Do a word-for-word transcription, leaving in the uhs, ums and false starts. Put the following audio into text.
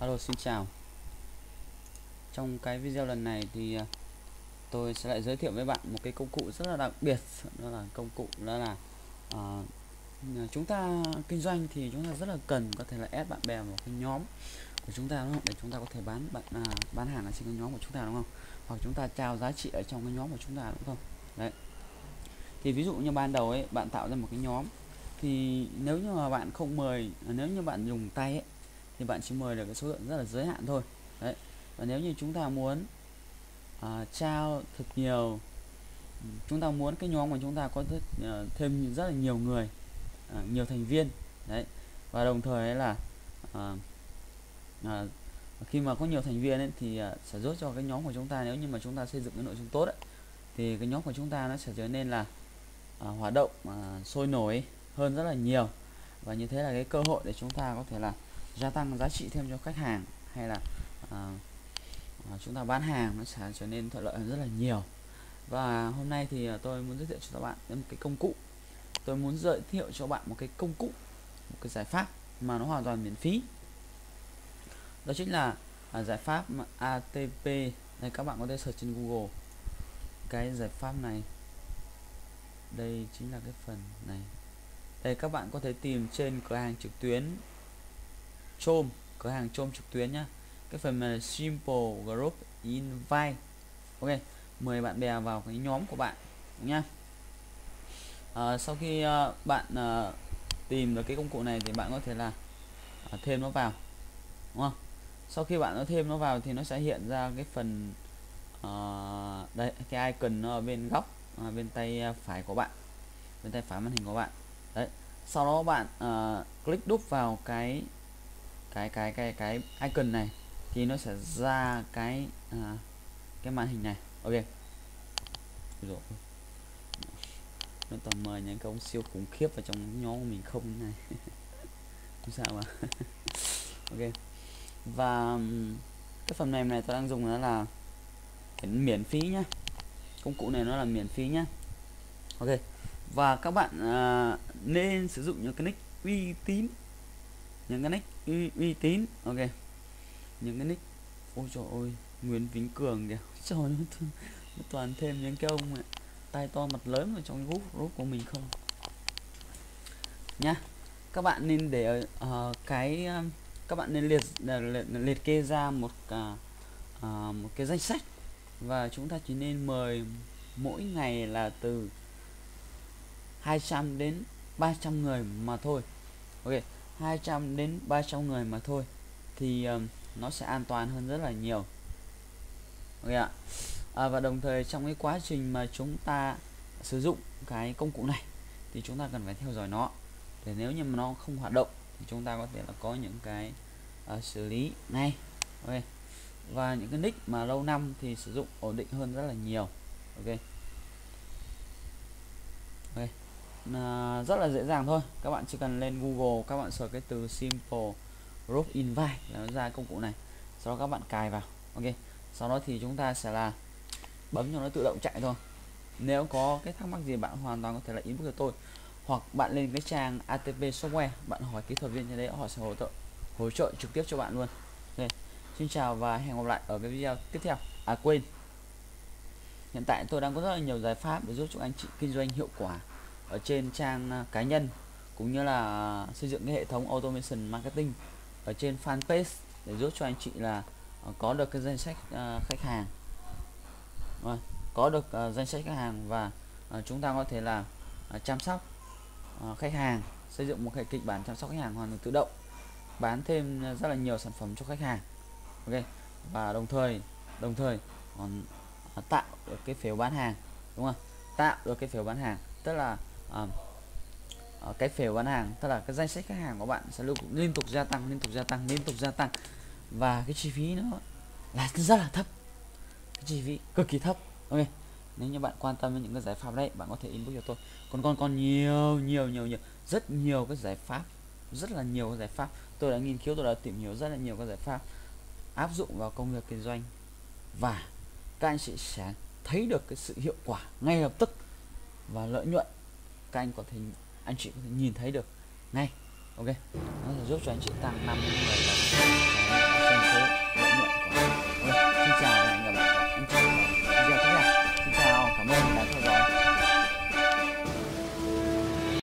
Hello, xin chào. Trong cái video lần này thì tôi sẽ lại giới thiệu với bạn một cái công cụ rất là đặc biệt, đó là công cụ đó là uh, chúng ta kinh doanh thì chúng ta rất là cần có thể là add bạn bè vào cái nhóm của chúng ta, đúng không? Để chúng ta có thể bán bạn à, bán hàng ở trên cái nhóm của chúng ta, đúng không? Hoặc chúng ta trao giá trị ở trong cái nhóm của chúng ta, đúng không? Đấy. Thì ví dụ như ban đầu ấy, bạn tạo ra một cái nhóm thì nếu như mà bạn không mời, nếu như bạn dùng tay ấy, thì bạn chỉ mời được cái số lượng rất là giới hạn thôi. Đấy. Và nếu như chúng ta muốn à, trao thật nhiều, chúng ta muốn cái nhóm của chúng ta có th thêm rất là nhiều người, à, nhiều thành viên. Đấy. Và đồng thời là à, à, khi mà có nhiều thành viên ấy, thì à, sẽ giúp cho cái nhóm của chúng ta, nếu như mà chúng ta xây dựng cái nội dung tốt ấy, thì cái nhóm của chúng ta nó sẽ trở nên là à, hoạt động à, sôi nổi hơn rất là nhiều, và như thế là cái cơ hội để chúng ta có thể là gia tăng giá trị thêm cho khách hàng, hay là à, chúng ta bán hàng nó sẽ trở nên thuận lợi hơn rất là nhiều. Và hôm nay thì tôi muốn giới thiệu cho các bạn một cái công cụ, tôi muốn giới thiệu cho bạn một cái công cụ, một cái giải pháp mà nó hoàn toàn miễn phí, đó chính là giải pháp a tê pê. Đây, các bạn có thể search trên Google cái giải pháp này, đây chính là cái phần này. Đây, các bạn có thể tìm trên cửa hàng trực tuyến Chôm, cửa hàng Chôm trực tuyến nhá, cái phần này là Simple Group Invite. Ok, mời bạn bè vào cái nhóm của bạn nhá. À, sau khi uh, bạn uh, tìm được cái công cụ này thì bạn có thể là uh, thêm nó vào, đúng không? Sau khi bạn nó thêm nó vào thì nó sẽ hiện ra cái phần uh, đấy, cái icon nó ở bên góc uh, bên tay phải của bạn, bên tay phải màn hình của bạn. Đấy, sau đó bạn uh, click đúp vào cái cái cái cái cái icon này thì nó sẽ ra cái à, cái màn hình này. Ok, rồi nó toàn mời những cái ông siêu khủng khiếp vào trong nhóm của mình không này. Không sao mà. Ok, và cái phần mềm này tôi đang dùng đó là cái miễn phí nhá, công cụ này nó là miễn phí nhá. Ok, và các bạn à, nên sử dụng những cái nick uy tín, những cái nick uy, uy tín. Ok, những cái nick, ôi trời ơi, Nguyễn Vĩnh Cường kìa, trời ơi, nó toàn thêm những cái ông tay to mặt lớn vào trong group, group của mình không nhá. Các bạn nên để uh, cái uh, các bạn nên liệt liệt, liệt kê ra một uh, uh, một cái danh sách, và chúng ta chỉ nên mời mỗi ngày là từ hai trăm đến ba trăm người mà thôi. Ok, hai trăm đến ba trăm người mà thôi thì uh, nó sẽ an toàn hơn rất là nhiều. Ok ạ. À, và đồng thời trong cái quá trình mà chúng ta sử dụng cái công cụ này thì chúng ta cần phải theo dõi nó, để nếu như mà nó không hoạt động thì chúng ta có thể là có những cái uh, xử lý này. Ok, và những cái nick mà lâu năm thì sử dụng ổn định hơn rất là nhiều. Ok, ok, à, rất là dễ dàng thôi, các bạn chỉ cần lên Google, các bạn search cái từ Simple Group Invite là nó ra công cụ này, sau đó các bạn cài vào. Ok, sau đó thì chúng ta sẽ là bấm cho nó tự động chạy thôi. Nếu có cái thắc mắc gì bạn hoàn toàn có thể là inbox cho tôi, hoặc bạn lên cái trang a tê pê Software, bạn hỏi kỹ thuật viên trên đấy, họ sẽ hỗ trợ hỗ trợ trực tiếp cho bạn luôn. Okay. Xin chào và hẹn gặp lại ở cái video tiếp theo. À quên, hiện tại tôi đang có rất là nhiều giải pháp để giúp cho anh chị kinh doanh hiệu quả ở trên trang cá nhân, cũng như là xây dựng cái hệ thống automation marketing ở trên fanpage để giúp cho anh chị là có được cái danh sách uh, khách hàng, rồi có được uh, danh sách khách hàng, và uh, chúng ta có thể là uh, chăm sóc uh, khách hàng, xây dựng một cái kịch bản chăm sóc khách hàng hoàn toàn tự động, bán thêm rất là nhiều sản phẩm cho khách hàng. Ok, và đồng thời đồng thời còn uh, tạo được cái phiếu bán hàng, đúng không? Tạo được cái phiếu bán hàng tức là uh, uh, cái phiếu bán hàng tức là cái danh sách khách hàng của bạn sẽ liên tục gia tăng, liên tục gia tăng, liên tục gia tăng, và cái chi phí nó là rất là thấp, cái chi phí cực kỳ thấp. Ok, nếu như bạn quan tâm đến những cái giải pháp đấy, bạn có thể inbox cho tôi. Còn còn còn nhiều nhiều nhiều nhiều rất nhiều cái giải pháp, rất là nhiều cái giải pháp tôi đã nghiên cứu, tôi đã tìm hiểu rất là nhiều các giải pháp áp dụng vào công việc kinh doanh, và các anh chị sẽ thấy được cái sự hiệu quả ngay lập tức, và lợi nhuận các anh có thể anh chị có thể nhìn thấy được ngay. Ok, nó sẽ giúp cho anh chị tăng năm mươi